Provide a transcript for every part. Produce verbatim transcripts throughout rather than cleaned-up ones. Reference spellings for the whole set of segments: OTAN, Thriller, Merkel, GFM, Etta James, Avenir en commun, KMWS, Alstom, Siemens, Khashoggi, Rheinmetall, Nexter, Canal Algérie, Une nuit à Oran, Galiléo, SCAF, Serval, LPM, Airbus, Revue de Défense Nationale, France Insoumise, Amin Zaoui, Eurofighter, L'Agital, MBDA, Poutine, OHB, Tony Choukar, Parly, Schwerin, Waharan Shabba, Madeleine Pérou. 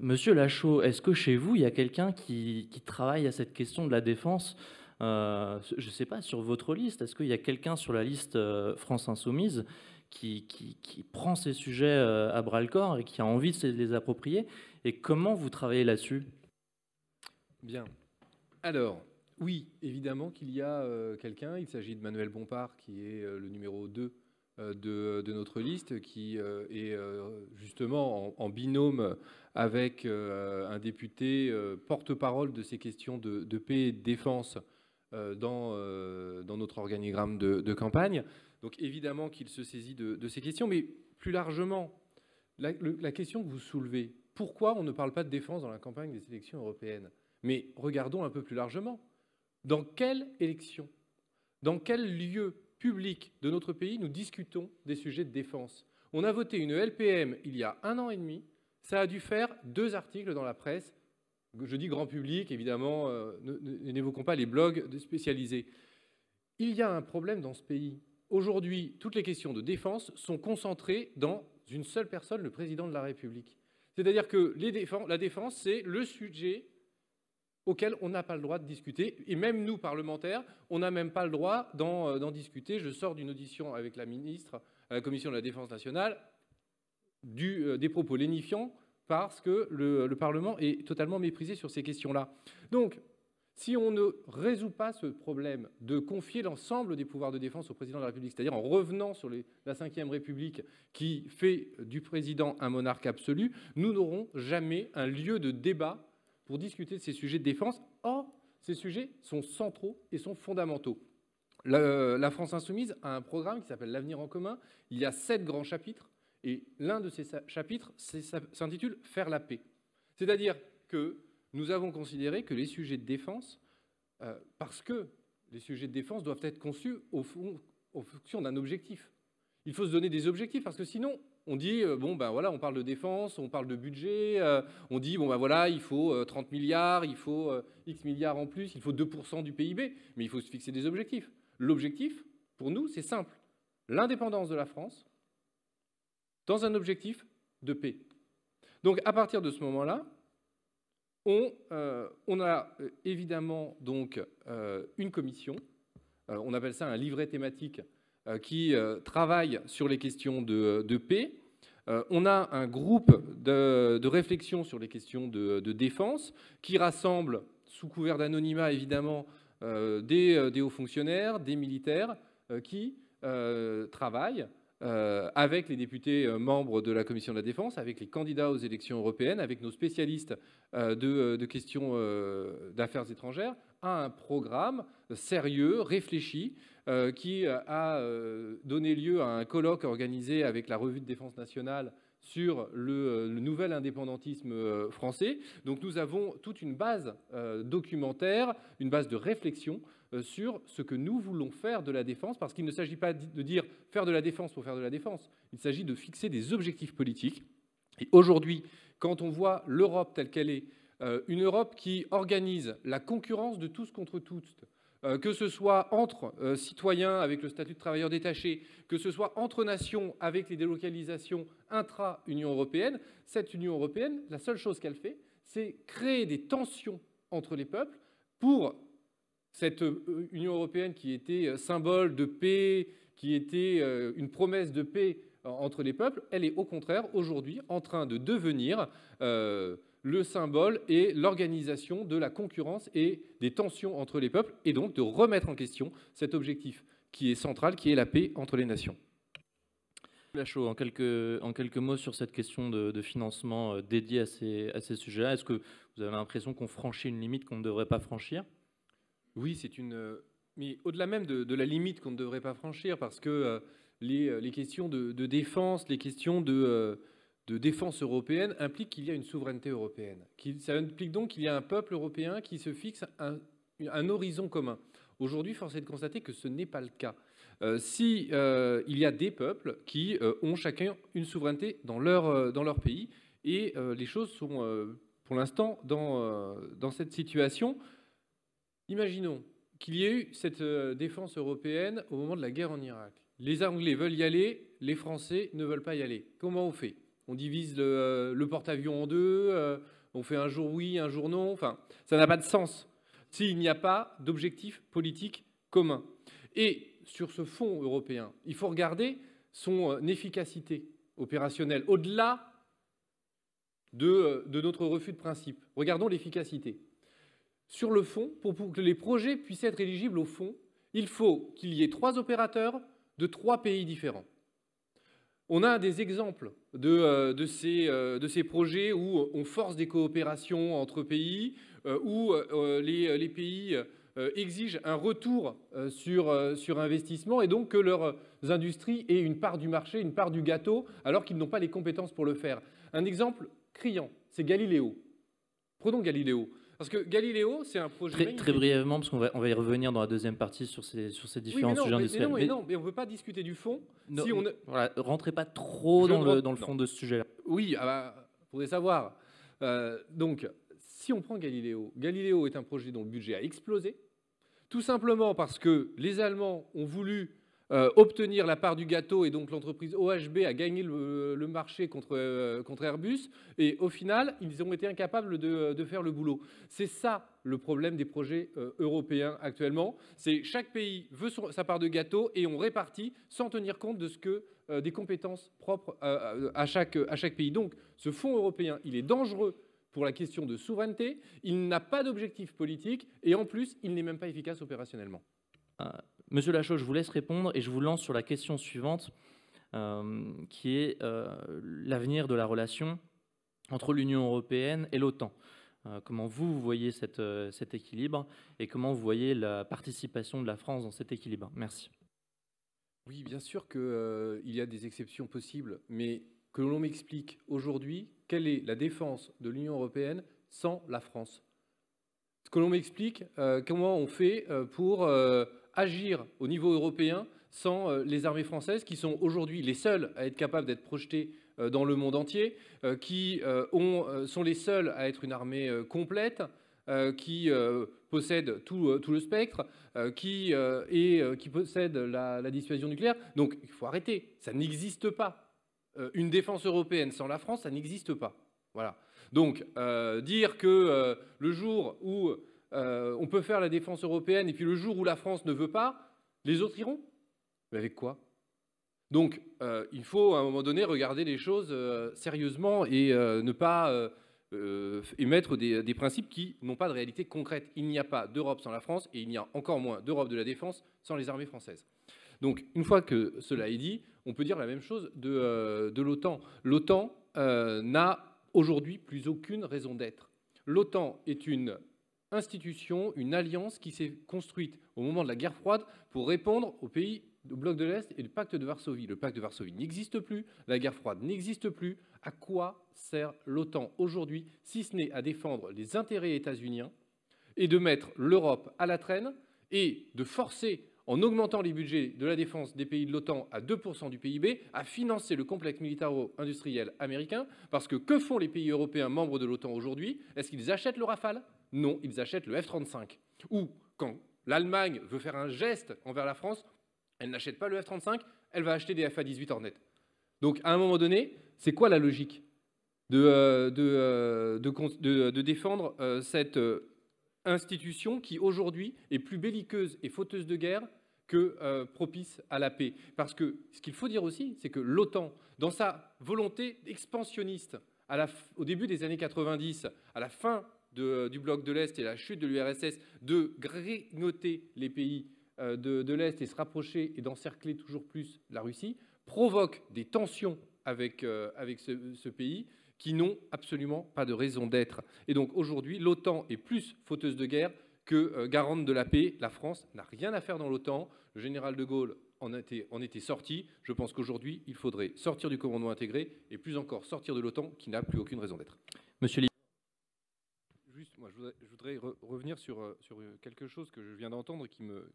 Monsieur Lachaud, est-ce que chez vous, il y a quelqu'un qui, qui travaille à cette question de la défense? Euh, je ne sais pas, sur votre liste, est-ce qu'il y a quelqu'un sur la liste euh, France Insoumise qui, qui, qui prend ces sujets euh, à bras-le-corps et qui a envie de les approprier? Et comment vous travaillez là-dessus? Bien. Alors, oui, évidemment qu'il y a euh, quelqu'un. Il s'agit de Manuel Bompard, qui est euh, le numéro deux euh, de, de notre liste, qui euh, est euh, justement en, en binôme avec euh, un député euh, porte-parole de ces questions de, de paix et de défense Dans, euh, dans notre organigramme de, de campagne. Donc évidemment qu'il se saisit de, de ces questions, mais plus largement, la, le, la question que vous soulevez, pourquoi on ne parle pas de défense dans la campagne des élections européennes? Mais regardons un peu plus largement. Dans quelle élection, dans quel lieu public de notre pays nous discutons des sujets de défense? On a voté une L P M il y a un an et demi, ça a dû faire deux articles dans la presse. Je dis grand public, évidemment, euh, n'évoquons pas les blogs spécialisés. Il y a un problème dans ce pays. Aujourd'hui, toutes les questions de défense sont concentrées dans une seule personne, le président de la République. C'est-à-dire que les défense, la défense, c'est le sujet auquel on n'a pas le droit de discuter. Et même nous, parlementaires, on n'a même pas le droit d'en euh, discuter. Je sors d'une audition avec la ministre à la Commission de la Défense nationale, du, euh, des propos lénifiants, parce que le, le Parlement est totalement méprisé sur ces questions-là. Donc, si on ne résout pas ce problème de confier l'ensemble des pouvoirs de défense au président de la République, c'est-à-dire en revenant sur les, la cinquième République qui fait du président un monarque absolu, nous n'aurons jamais un lieu de débat pour discuter de ces sujets de défense. Or, ces sujets sont centraux et sont fondamentaux. La, la France Insoumise a un programme qui s'appelle « L'avenir en commun ». Il y a sept grands chapitres. Et l'un de ces chapitres s'intitule « Faire la paix ». C'est-à-dire que nous avons considéré que les sujets de défense, euh, parce que les sujets de défense doivent être conçus au fond, en fonction d'un objectif. Il faut se donner des objectifs, parce que sinon, on dit euh, « bon, ben voilà, on parle de défense, on parle de budget, euh, on dit « bon, ben voilà, il faut euh, trente milliards, il faut euh, X milliards en plus, il faut deux pour cent du P I B ». Mais il faut se fixer des objectifs. L'objectif, pour nous, c'est simple. L'indépendance de la France dans un objectif de paix. Donc, à partir de ce moment-là, on, euh, on a évidemment donc, euh, une commission, euh, on appelle ça un livret thématique, euh, qui euh, travaille sur les questions de, de paix. Euh, on a un groupe de, de réflexion sur les questions de, de défense qui rassemble, sous couvert d'anonymat évidemment, euh, des, des hauts fonctionnaires, des militaires euh, qui euh, travaillent Euh, avec les députés euh, membres de la Commission de la Défense, avec les candidats aux élections européennes, avec nos spécialistes euh, de, de questions euh, d'affaires étrangères, à un programme sérieux, réfléchi, euh, qui euh, a euh, donné lieu à un colloque organisé avec la Revue de Défense Nationale sur le, le nouvel indépendantisme euh, français. Donc nous avons toute une base euh, documentaire, une base de réflexion euh, sur ce que nous voulons faire de la défense, parce qu'il ne s'agit pas de dire faire de la défense pour faire de la défense, il s'agit de fixer des objectifs politiques. Et aujourd'hui, quand on voit l'Europe telle qu'elle est, euh, une Europe qui organise la concurrence de tous contre tous, que ce soit entre euh, citoyens avec le statut de travailleur détaché, que ce soit entre nations avec les délocalisations intra-Union européenne, cette Union européenne, la seule chose qu'elle fait, c'est créer des tensions entre les peuples pour cette euh, Union européenne qui était symbole de paix, qui était euh, une promesse de paix entre les peuples, elle est au contraire aujourd'hui en train de devenir euh, le symbole et l'organisation de la concurrence et des tensions entre les peuples, et donc de remettre en question cet objectif qui est central, qui est la paix entre les nations. Lachaud, en quelques, en quelques mots sur cette question de, de financement dédié à ces, à ces sujets-là, est-ce que vous avez l'impression qu'on franchit une limite qu'on ne devrait pas franchir? Oui, c'est une... Mais au-delà même de, de la limite qu'on ne devrait pas franchir, parce que euh, les, les questions de, de défense, les questions de... Euh, de défense européenne implique qu'il y a une souveraineté européenne. Ça implique donc qu'il y a un peuple européen qui se fixe un, un horizon commun. Aujourd'hui, force est de constater que ce n'est pas le cas. Euh, si euh, il y a des peuples qui euh, ont chacun une souveraineté dans leur, euh, dans leur pays, et euh, les choses sont euh, pour l'instant dans, euh, dans cette situation. Imaginons qu'il y ait eu cette euh, défense européenne au moment de la guerre en Irak. Les Anglais veulent y aller, les Français ne veulent pas y aller. Comment on fait ? On divise le, euh, le porte-avions en deux, euh, on fait un jour oui, un jour non. Enfin, ça n'a pas de sens s'il n'y a pas d'objectif politique commun. Et sur ce fonds européen, il faut regarder son efficacité opérationnelle, au-delà de, de notre refus de principe. Regardons l'efficacité. Sur le fonds, pour, pour que les projets puissent être éligibles au fonds, il faut qu'il y ait trois opérateurs de trois pays différents. On a des exemples de, de, ces, de ces projets où on force des coopérations entre pays, où les, les pays exigent un retour sur, sur investissement et donc que leurs industries aient une part du marché, une part du gâteau, alors qu'ils n'ont pas les compétences pour le faire. Un exemple criant, c'est Galiléo. Prenons Galiléo. Parce que Galiléo, c'est un projet... Très, très brièvement, parce qu'on va, on va y revenir dans la deuxième partie sur ces, sur ces différents oui, mais non, sujets mais, industriels. Mais non, mais, mais on ne peut pas discuter du fond. Non, si on... voilà, rentrez pas trop dans, rentre... le, dans le fond non. de ce sujet-là. Oui, ah bah, vous pourrez savoir. Euh, donc, si on prend Galiléo, Galiléo est un projet dont le budget a explosé, tout simplement parce que les Allemands ont voulu euh, obtenir la part du gâteau et donc l'entreprise O H B a gagné le, le marché contre, euh, contre Airbus et au final, ils ont été incapables de, de faire le boulot. C'est ça le problème des projets euh, européens actuellement. C'est chaque pays veut son, sa part de gâteau et on répartit sans tenir compte de ce que, euh, des compétences propres euh, à, chaque, à chaque pays. Donc, ce fonds européen, il est dangereux pour la question de souveraineté, il n'a pas d'objectif politique et en plus, il n'est même pas efficace opérationnellement. Euh, Monsieur Lachaud, je vous laisse répondre et je vous lance sur la question suivante euh, qui est euh, l'avenir de la relation entre l'Union européenne et l'OTAN. Euh, comment vous, vous voyez cette, euh, cet équilibre et comment vous voyez la participation de la France dans cet équilibre? Merci. Oui, bien sûr qu'il euh, y a des exceptions possibles, mais que l'on m'explique aujourd'hui quelle est la défense de l'Union européenne sans la France. Que l'on m'explique euh, comment on fait euh, pour euh, agir au niveau européen sans euh, les armées françaises qui sont aujourd'hui les seules à être capables d'être projetées euh, dans le monde entier, euh, qui euh, ont, euh, sont les seules à être une armée euh, complète, euh, qui euh, possède tout, euh, tout le spectre, euh, qui, euh, et, euh, qui possède la, la dissuasion nucléaire. Donc il faut arrêter, ça n'existe pas. Une défense européenne sans la France, ça n'existe pas. Voilà. Donc, euh, dire que euh, le jour où euh, on peut faire la défense européenne et puis le jour où la France ne veut pas, les autres iront. Mais avec quoi? Donc, euh, il faut à un moment donné regarder les choses euh, sérieusement et euh, ne pas euh, euh, émettre des, des principes qui n'ont pas de réalité concrète. Il n'y a pas d'Europe sans la France et il n'y a encore moins d'Europe de la défense sans les armées françaises. Donc, une fois que cela est dit, on peut dire la même chose de, euh, de l'OTAN. L'OTAN euh, n'a aujourd'hui plus aucune raison d'être. L'OTAN est une institution, une alliance qui s'est construite au moment de la guerre froide pour répondre aux pays du bloc de l'Est et du pacte de Varsovie. Le pacte de Varsovie n'existe plus, la guerre froide n'existe plus. À quoi sert l'OTAN aujourd'hui, si ce n'est à défendre les intérêts états-uniens et de mettre l'Europe à la traîne et de forcer, en augmentant les budgets de la défense des pays de l'OTAN à deux pour cent du P I B, à financer le complexe militaro-industriel américain, parce que que font les pays européens membres de l'OTAN aujourd'hui? Est-ce qu'ils achètent le Rafale? Non, ils achètent le F trente-cinq. Ou, quand l'Allemagne veut faire un geste envers la France, elle n'achète pas le F trente-cinq, elle va acheter des F A dix-huit Hornet. Donc, à un moment donné, c'est quoi la logique de, euh, de, euh, de, de, de défendre euh, cette... Euh, institution qui, aujourd'hui, est plus belliqueuse et fauteuse de guerre que euh, propice à la paix. Parce que ce qu'il faut dire aussi, c'est que l'OTAN, dans sa volonté expansionniste à la au début des années quatre-vingt-dix, à la fin de, du bloc de l'Est et la chute de l'U R S S, de grignoter les pays euh, de, de l'Est et se rapprocher et d'encercler toujours plus la Russie, provoque des tensions avec, euh, avec ce, ce pays, qui n'ont absolument pas de raison d'être. Et donc aujourd'hui, l'OTAN est plus fauteuse de guerre que euh, garante de la paix. La France n'a rien à faire dans l'OTAN. Le général de Gaulle en était, en était sorti. Je pense qu'aujourd'hui, il faudrait sortir du commandement intégré et plus encore sortir de l'OTAN qui n'a plus aucune raison d'être. Monsieur Lille. Juste, moi, je voudrais, je voudrais re revenir sur, sur quelque chose que je viens d'entendre qui me,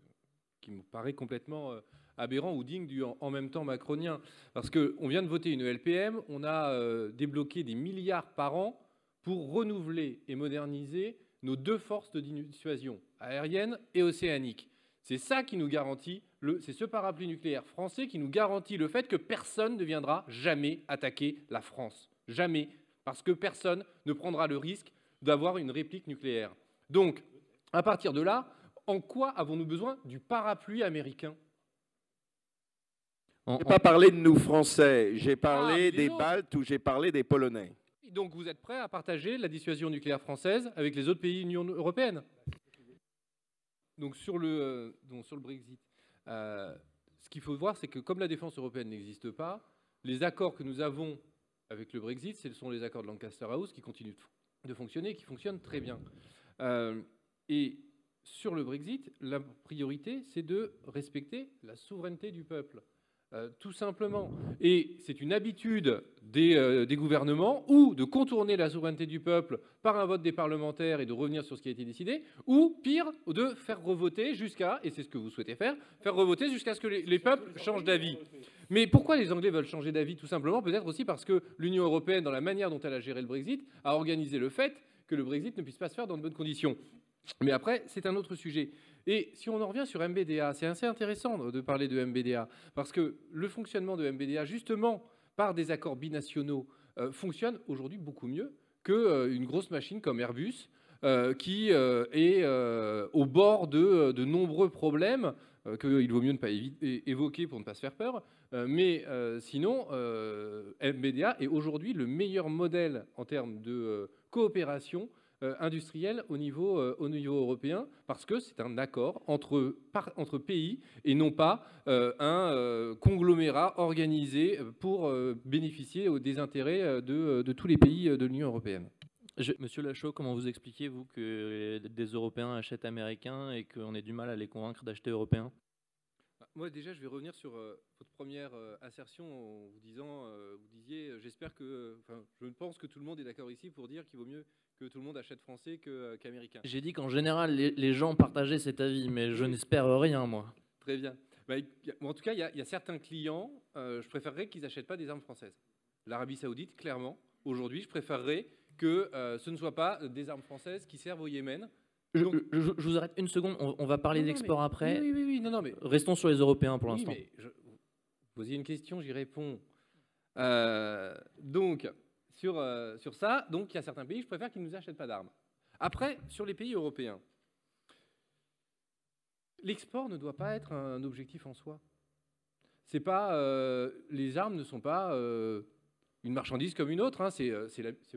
qui me paraît complètement... Euh, aberrant ou digne du en même temps macronien. Parce qu'on vient de voter une L P M, on a euh, débloqué des milliards par an pour renouveler et moderniser nos deux forces de dissuasion, aérienne et océanique. C'est ça qui nous garantit, c'est ce parapluie nucléaire français qui nous garantit le fait que personne ne viendra jamais attaquer la France. Jamais. Parce que personne ne prendra le risque d'avoir une réplique nucléaire. Donc, à partir de là, en quoi avons-nous besoin du parapluie américain? Je n'ai pas parlé de nous, Français. J'ai parlé ah, des, des Baltes ou j'ai parlé des Polonais. Donc, vous êtes prêts à partager la dissuasion nucléaire française avec les autres pays de l'Union européenne? Donc sur le, euh, donc sur le Brexit, euh, ce qu'il faut voir, c'est que comme la défense européenne n'existe pas, les accords que nous avons avec le Brexit, ce sont les accords de Lancaster House qui continuent de fonctionner et qui fonctionnent très bien. Euh, et sur le Brexit, la priorité, c'est de respecter la souveraineté du peuple, euh, tout simplement. Et c'est une habitude des, euh, des gouvernements ou de contourner la souveraineté du peuple par un vote des parlementaires et de revenir sur ce qui a été décidé, ou pire, de faire revoter jusqu'à, et c'est ce que vous souhaitez faire, faire revoter jusqu'à ce que les, les peuples changent d'avis. Mais pourquoi les Anglais veulent changer d'avis? Tout simplement, peut-être aussi parce que l'Union européenne, dans la manière dont elle a géré le Brexit, a organisé le fait que le Brexit ne puisse pas se faire dans de bonnes conditions. Mais après, c'est un autre sujet. Et si on en revient sur M B D A, c'est assez intéressant de parler de M B D A, parce que le fonctionnement de M B D A, justement, par des accords binationaux, euh, fonctionne aujourd'hui beaucoup mieux qu'une euh, grosse machine comme Airbus, euh, qui euh, est euh, au bord de, de nombreux problèmes euh, qu'il vaut mieux ne pas évoquer pour ne pas se faire peur. Euh, mais euh, sinon, euh, M B D A est aujourd'hui le meilleur modèle en termes de euh, coopération Euh, industriel au niveau, euh, au niveau européen, parce que c'est un accord entre, par, entre pays et non pas euh, un euh, conglomérat organisé pour euh, bénéficier des intérêts de, de tous les pays de l'Union européenne. Je, Monsieur Lachaud, comment vous expliquez, vous, que des Européens achètent américains et qu'on ait du mal à les convaincre d'acheter européens? Moi, déjà, je vais revenir sur euh, votre première euh, assertion en vous disant, euh, vous disiez, euh, j'espère que, euh, enfin, je pense que tout le monde est d'accord ici pour dire qu'il vaut mieux que tout le monde achète français qu'américain. Euh, qu J'ai dit qu'en général, les, les gens partageaient cet avis, mais je n'espère rien, moi. Très bien. Bah, a, en tout cas, il y, y a certains clients, euh, je préférerais qu'ils n'achètent pas des armes françaises. L'Arabie Saoudite, clairement, aujourd'hui, je préférerais que euh, ce ne soit pas des armes françaises qui servent au Yémen. Je, je, je vous arrête une seconde, on, on va parler d'export après. Oui, oui, oui, non, non, mais restons sur les Européens pour oui, l'instant. Vous posiez une question, j'y réponds. Euh, donc, sur, euh, sur ça, donc, il y a certains pays, je préfère qu'ils ne nous achètent pas d'armes. Après, sur les pays européens, l'export ne doit pas être un objectif en soi. C'est pas, euh, les armes ne sont pas Euh, une marchandise comme une autre, hein. C'est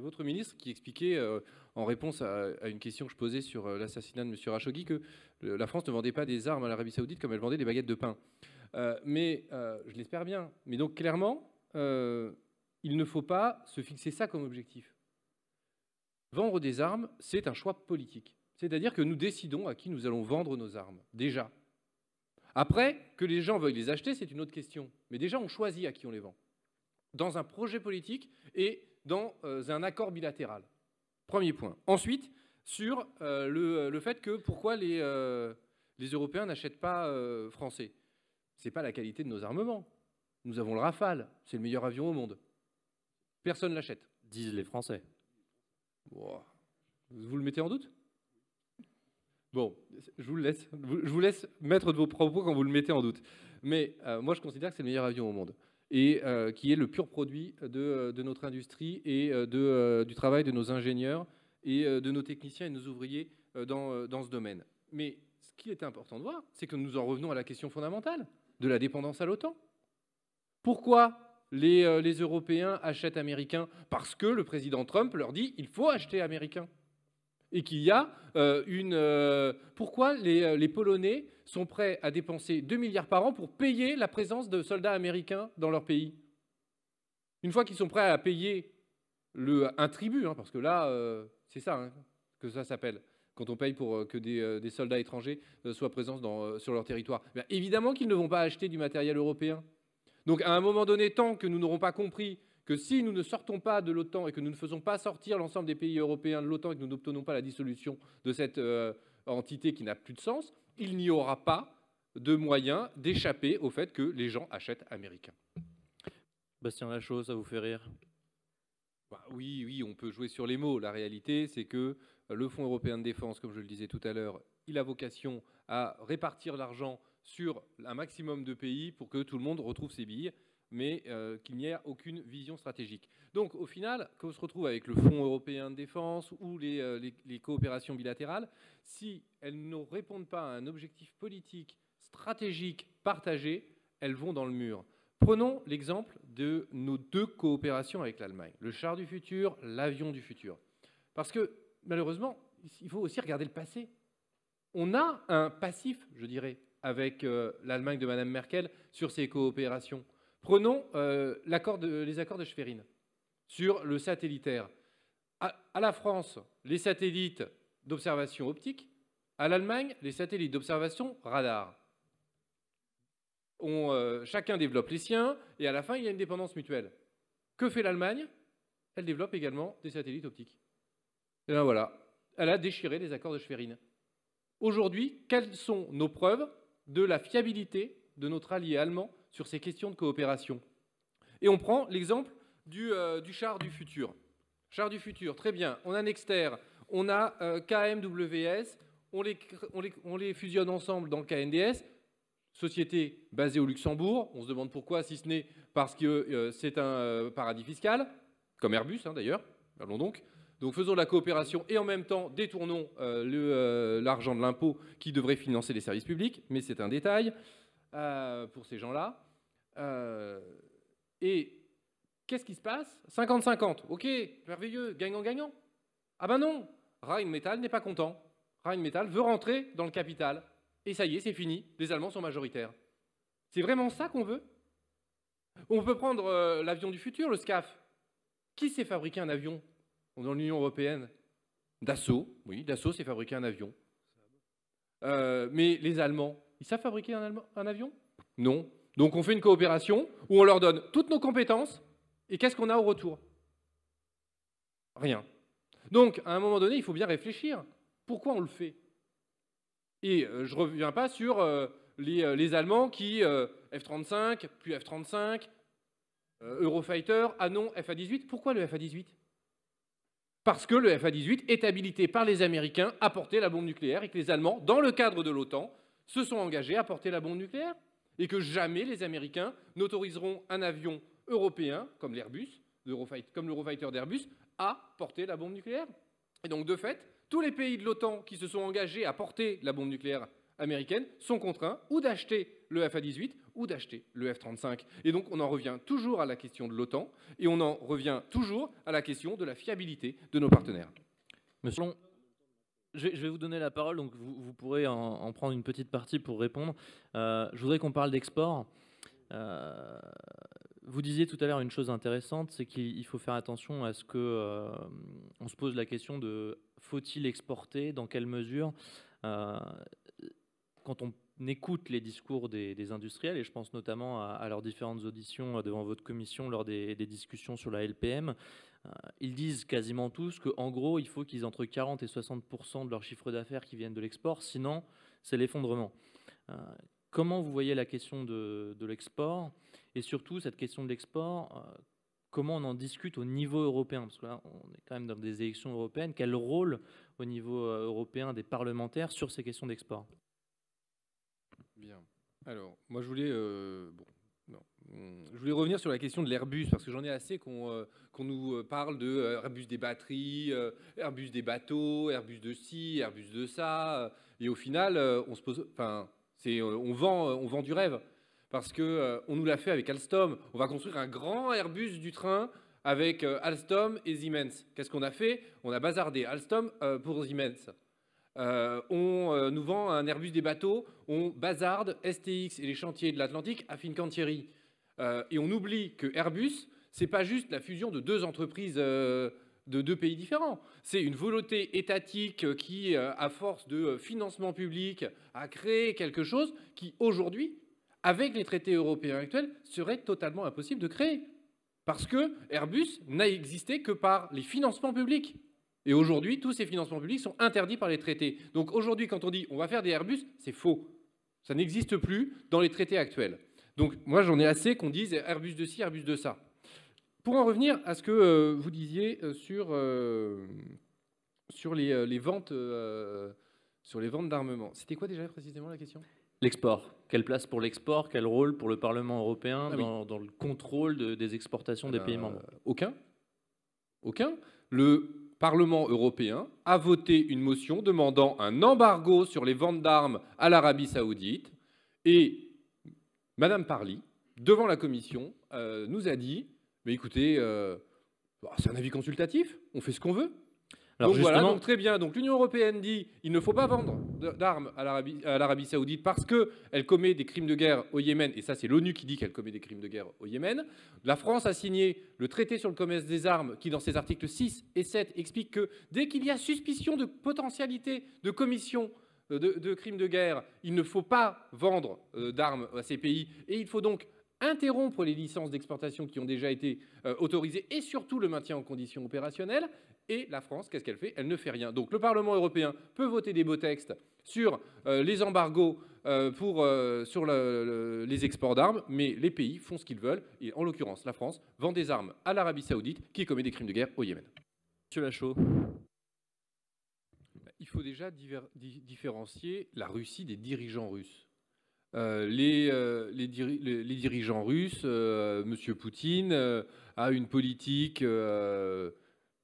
votre ministre qui expliquait, euh, en réponse à, à une question que je posais sur euh, l'assassinat de M. Khashoggi, que le, la France ne vendait pas des armes à l'Arabie Saoudite comme elle vendait des baguettes de pain. Euh, mais, euh, je l'espère bien, mais donc clairement, euh, il ne faut pas se fixer ça comme objectif. Vendre des armes, c'est un choix politique. C'est-à-dire que nous décidons à qui nous allons vendre nos armes, déjà. Après, que les gens veuillent les acheter, c'est une autre question. Mais déjà, on choisit à qui on les vend, dans un projet politique et dans euh, un accord bilatéral. Premier point. Ensuite, sur euh, le, le fait que pourquoi les, euh, les Européens n'achètent pas euh, français. Ce n'est pas la qualité de nos armements. Nous avons le Rafale, c'est le meilleur avion au monde. Personne ne l'achète, disent les Français. Wow. Vous le mettez en doute? Bon, je vous, le laisse, je vous laisse mettre de vos propos quand vous le mettez en doute. Mais euh, moi, je considère que c'est le meilleur avion au monde, et euh, qui est le pur produit de, de notre industrie et de, euh, du travail de nos ingénieurs et de nos techniciens et de nos ouvriers dans, dans ce domaine. Mais ce qui est important de voir, c'est que nous en revenons à la question fondamentale de la dépendance à l'OTAN. Pourquoi les, euh, les Européens achètent américains? Parce que le président Trump leur dit il faut acheter américain. Et qu'il y a euh, une... Euh, pourquoi les, les Polonais sont prêts à dépenser deux milliards par an pour payer la présence de soldats américains dans leur pays? Une fois qu'ils sont prêts à payer le, un tribut, hein, parce que là, euh, c'est ça hein, que ça s'appelle, quand on paye pour euh, que des, euh, des soldats étrangers euh, soient présents dans, euh, sur leur territoire. Bien, évidemment qu'ils ne vont pas acheter du matériel européen. Donc à un moment donné, tant que nous n'aurons pas compris que si nous ne sortons pas de l'OTAN et que nous ne faisons pas sortir l'ensemble des pays européens de l'OTAN et que nous n'obtenons pas la dissolution de cette euh, entité qui n'a plus de sens, il n'y aura pas de moyen d'échapper au fait que les gens achètent américains. Bastien Lachaud, ça vous fait rire? Bah, oui, oui, on peut jouer sur les mots. La réalité, c'est que le Fonds européen de défense, comme je le disais tout à l'heure, il a vocation à répartir l'argent sur un maximum de pays pour que tout le monde retrouve ses billes, mais euh, qu'il n'y ait aucune vision stratégique. Donc, au final, quand on se retrouve avec le Fonds européen de défense ou les, euh, les, les coopérations bilatérales, si elles ne répondent pas à un objectif politique stratégique partagé, elles vont dans le mur. Prenons l'exemple de nos deux coopérations avec l'Allemagne, le char du futur, l'avion du futur. Parce que, malheureusement, il faut aussi regarder le passé. On a un passif, je dirais, avec euh, l'Allemagne de Madame Merkel sur ces coopérations. Prenons euh, l'accord de, les accords de Schwerin sur le satellitaire. À, à la France, les satellites d'observation optique. À l'Allemagne, les satellites d'observation radar. On, euh, chacun développe les siens, et à la fin, il y a une dépendance mutuelle. Que fait l'Allemagne? Elle développe également des satellites optiques. Et bien voilà, elle a déchiré les accords de Schwerin. Aujourd'hui, quelles sont nos preuves de la fiabilité de notre allié allemand sur ces questions de coopération? Et on prend l'exemple du, euh, du char du futur. Char du futur, très bien. On a Nexter, on a euh, K M W S, on les, on, les, on les fusionne ensemble dans K N D S. Société basée au Luxembourg, on se demande pourquoi, si ce n'est parce que euh, c'est un euh, paradis fiscal, comme Airbus hein, d'ailleurs, allons donc. Donc faisons la coopération et en même temps détournons euh, l'argent euh, de l'impôt qui devrait financer les services publics, mais c'est un détail euh, pour ces gens-là. Euh, et qu'est-ce qui se passe? Cinquante cinquante, ok, merveilleux, gagnant-gagnant. Ah ben non, Rheinmetall n'est pas content. Rheinmetall veut rentrer dans le capital. Et ça y est, c'est fini, les Allemands sont majoritaires. C'est vraiment ça qu'on veut? On peut prendre euh, l'avion du futur, le SCAF. Qui s'est fabriqué un avion dans l'Union européenne? Dassault, oui, Dassault s'est fabriqué un avion. Euh, mais les Allemands, ils savent fabriquer un, Allemand, un avion? Non. Donc on fait une coopération où on leur donne toutes nos compétences, et qu'est-ce qu'on a au retour? Rien. Donc, à un moment donné, il faut bien réfléchir. Pourquoi on le fait? Et je ne reviens pas sur euh, les, euh, les Allemands qui, euh, F trente-cinq, puis F trente-cinq, euh, Eurofighter, ah non, F A dix-huit. Pourquoi le F A dix-huit? Parce que le F A dix-huit est habilité par les Américains à porter la bombe nucléaire et que les Allemands, dans le cadre de l'OTAN, se sont engagés à porter la bombe nucléaire et que jamais les Américains n'autoriseront un avion européen, comme l'Airbus, comme l'Eurofighter d'Airbus, à porter la bombe nucléaire. Et donc, de fait, tous les pays de l'OTAN qui se sont engagés à porter la bombe nucléaire américaine sont contraints ou d'acheter le F A dix-huit ou d'acheter le F trente-cinq. Et donc on en revient toujours à la question de l'OTAN et on en revient toujours à la question de la fiabilité de nos partenaires. Monsieur, je vais vous donner la parole, donc vous, vous pourrez en, en prendre une petite partie pour répondre. Euh, je voudrais qu'on parle d'export. Euh, vous disiez tout à l'heure une chose intéressante, c'est qu'il faut faire attention à ce qu'on euh, se pose la question de faut-il exporter, dans quelle mesure euh, quand on écoute les discours des, des industriels, et je pense notamment à, à leurs différentes auditions devant votre commission lors des, des discussions sur la L P M, euh, ils disent quasiment tous qu'en gros, il faut qu'ils aient entre quarante et soixante pour cent de leur chiffre d'affaires qui viennent de l'export, sinon c'est l'effondrement. Euh, comment vous voyez la question de, de l'export? Et surtout, cette question de l'export, euh, comment on en discute au niveau européen? Parce que là, on est quand même dans des élections européennes. Quel rôle au niveau européen des parlementaires sur ces questions d'export? Bien. Alors, moi, je voulais, euh, bon, non. je voulais revenir sur la question de l'Airbus, parce que j'en ai assez qu'on euh, qu'on nous parle de euh, Airbus des batteries, euh, Airbus des bateaux, Airbus de ci, Airbus de ça. Euh, et au final, euh, on se pose, enfin, c'est, euh, on vend, euh, on vend du rêve. Parce qu'on euh, nous l'a fait avec Alstom. On va construire un grand Airbus du train avec euh, Alstom et Siemens. Qu'est-ce qu'on a fait? On a bazardé Alstom euh, pour Siemens. Euh, on euh, nous vend un Airbus des bateaux. On bazarde S T X et les chantiers de l'Atlantique à Fincantieri. Euh, et on oublie que Airbus, ce n'est pas juste la fusion de deux entreprises euh, de deux pays différents. C'est une volonté étatique qui, euh, à force de financement public, a créé quelque chose qui, aujourd'hui, avec les traités européens actuels, serait totalement impossible de créer. Parce que Airbus n'a existé que par les financements publics. Et aujourd'hui, tous ces financements publics sont interdits par les traités. Donc aujourd'hui, quand on dit « on va faire des Airbus », c'est faux. Ça n'existe plus dans les traités actuels. Donc moi, j'en ai assez qu'on dise « Airbus de ci, Airbus de ça ». Pour en revenir à ce que euh, vous disiez sur, euh, sur les, les ventes... Euh, sur les ventes d'armement. C'était quoi déjà précisément la question ? L'export. Quelle place pour l'export ? Quel rôle pour le Parlement européen ah, dans, oui. dans le contrôle de, des exportations des euh, pays membres ? Aucun. Aucun. Le Parlement européen a voté une motion demandant un embargo sur les ventes d'armes à l'Arabie saoudite. Et Madame Parly, devant la Commission, euh, nous a dit « Mais écoutez, euh, c'est un avis consultatif, on fait ce qu'on veut ». Alors donc justement... voilà, donc très bien. Donc l'Union européenne dit il ne faut pas vendre d'armes à l'Arabie saoudite parce qu'elle commet des crimes de guerre au Yémen. Et ça, c'est l'ONU qui dit qu'elle commet des crimes de guerre au Yémen. La France a signé le traité sur le commerce des armes qui, dans ses articles six et sept, explique que dès qu'il y a suspicion de potentialité de commission de, de crimes de guerre, il ne faut pas vendre euh, d'armes à ces pays. Et il faut donc interrompre les licences d'exportation qui ont déjà été euh, autorisées et surtout le maintien en conditions opérationnelles. Et la France, qu'est-ce qu'elle fait? Elle ne fait rien. Donc le Parlement européen peut voter des beaux textes sur euh, les embargos euh, pour, euh, sur le, le, les exports d'armes, mais les pays font ce qu'ils veulent. Et en l'occurrence, la France vend des armes à l'Arabie saoudite qui commet des crimes de guerre au Yémen. Monsieur Lachaud. Il faut déjà diver, di, différencier la Russie des dirigeants russes. Euh, les, euh, les, diri les, les dirigeants russes, euh, Monsieur Poutine, euh, a une politique... Euh,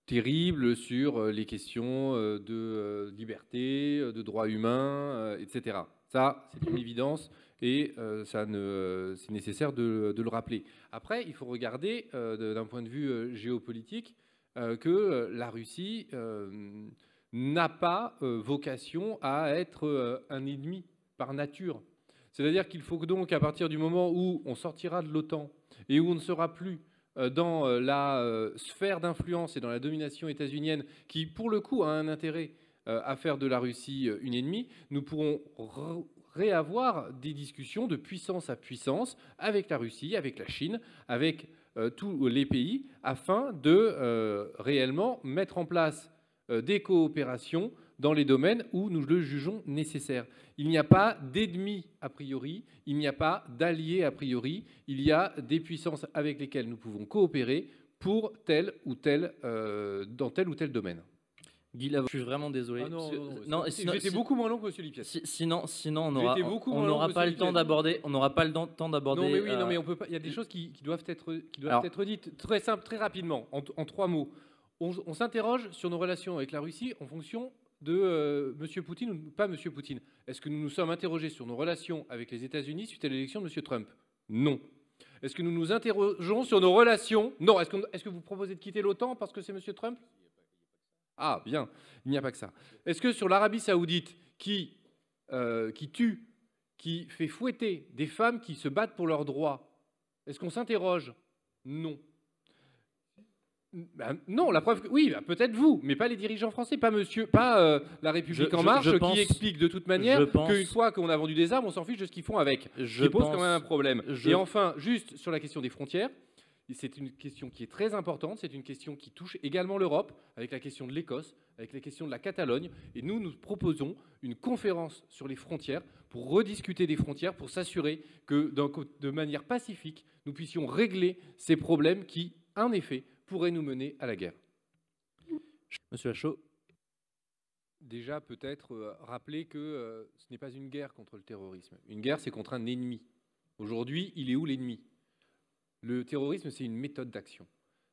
terrible sur les questions de liberté, de droits humains, et cetera. Ça, c'est une évidence et ça ne, c'est nécessaire de, de le rappeler. Après, il faut regarder d'un point de vue géopolitique que la Russie n'a pas vocation à être un ennemi par nature. C'est-à-dire qu'il faut que donc, à partir du moment où on sortira de l'OTAN et où on ne sera plus dans la sphère d'influence et dans la domination états-unienne, qui, pour le coup, a un intérêt à faire de la Russie une ennemie, nous pourrons réavoir des discussions de puissance à puissance avec la Russie, avec la Chine, avec euh, tous les pays, afin de euh, réellement mettre en place euh, des coopérations dans les domaines où nous le jugeons nécessaire. Il n'y a pas d'ennemis a priori, il n'y a pas d'alliés a priori, il y a des puissances avec lesquelles nous pouvons coopérer pour tel ou tel, euh, dans tel ou tel domaine. Guy Lavoie, je suis vraiment désolé. Ah non, non, non, j'étais beaucoup moins long que celui Pièce. Si, sinon, sinon, on n'aura on n'aura pas le temps d'aborder. On n'aura pas le temps d'aborder. Non mais oui, euh... non mais on peut pas. Il y a des choses qui, qui doivent être qui doivent Alors, être dites très simple, très rapidement, en, en trois mots. On, on s'interroge sur nos relations avec la Russie en fonction de euh, M. Poutine ou pas M. Poutine. Est-ce que nous nous sommes interrogés sur nos relations avec les États-Unis suite à l'élection de M. Trump? Non. Est-ce que nous nous interrogeons sur nos relations? Non. Est-ce que, est-ce que vous proposez de quitter l'OTAN parce que c'est M. Trump? Ah, bien. Il n'y a pas que ça. Est-ce que sur l'Arabie saoudite qui, euh, qui tue, qui fait fouetter des femmes qui se battent pour leurs droits, est-ce qu'on s'interroge? Non. Ben non, la preuve que... Oui, ben peut-être vous, mais pas les dirigeants français, pas monsieur, pas euh, la République je, en marche je, je pense, qui explique de toute manière qu'une fois qu'on a vendu des armes, on s'en fiche de ce qu'ils font avec. Je pose quand même un problème. Je... Et enfin, juste sur la question des frontières, c'est une question qui est très importante, c'est une question qui touche également l'Europe, avec la question de l'Écosse, avec la question de la Catalogne, et nous, nous proposons une conférence sur les frontières pour rediscuter des frontières, pour s'assurer que, de manière pacifique, nous puissions régler ces problèmes qui, en effet, pourrait nous mener à la guerre. Monsieur Lachaud. Déjà, peut-être euh, rappeler que euh, ce n'est pas une guerre contre le terrorisme. Une guerre, c'est contre un ennemi. Aujourd'hui, il est où l'ennemi? Le terrorisme, c'est une méthode d'action.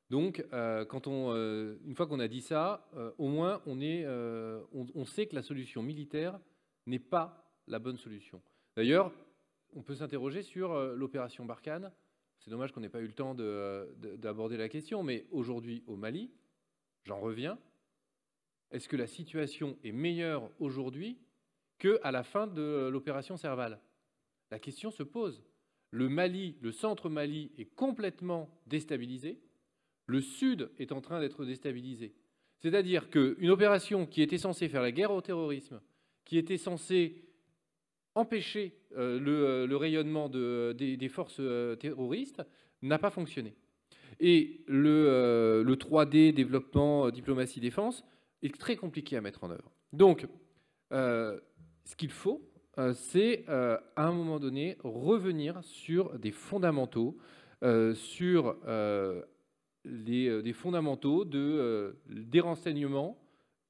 Donc, euh, quand on, euh, une fois qu'on a dit ça, euh, au moins, on, est, euh, on, on sait que la solution militaire n'est pas la bonne solution. D'ailleurs, on peut s'interroger sur euh, l'opération Barkhane. C'est dommage qu'on n'ait pas eu le temps d'aborder la question, mais aujourd'hui au Mali, j'en reviens, est-ce que la situation est meilleure aujourd'hui qu'à la fin de l'opération Serval? La question se pose. Le Mali, le centre Mali est complètement déstabilisé, le sud est en train d'être déstabilisé. C'est-à-dire qu'une opération qui était censée faire la guerre au terrorisme, qui était censée empêcher euh, le, euh, le rayonnement de, des, des forces euh, terroristes n'a pas fonctionné. Et le, euh, le trois D, développement, euh, diplomatie, défense, est très compliqué à mettre en œuvre. Donc, euh, ce qu'il faut, euh, c'est euh, à un moment donné revenir sur des fondamentaux, euh, sur euh, les, des fondamentaux de, euh, des renseignements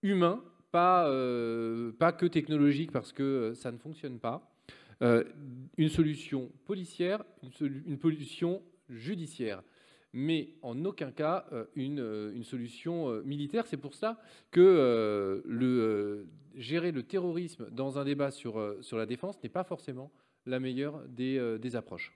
humains pas, euh, pas que technologique parce que euh, ça ne fonctionne pas, euh, une solution policière, une, solu une solution judiciaire, mais en aucun cas euh, une, euh, une solution euh, militaire. C'est pour ça que euh, le, euh, gérer le terrorisme dans un débat sur, euh, sur la défense n'est pas forcément la meilleure des, euh, des approches.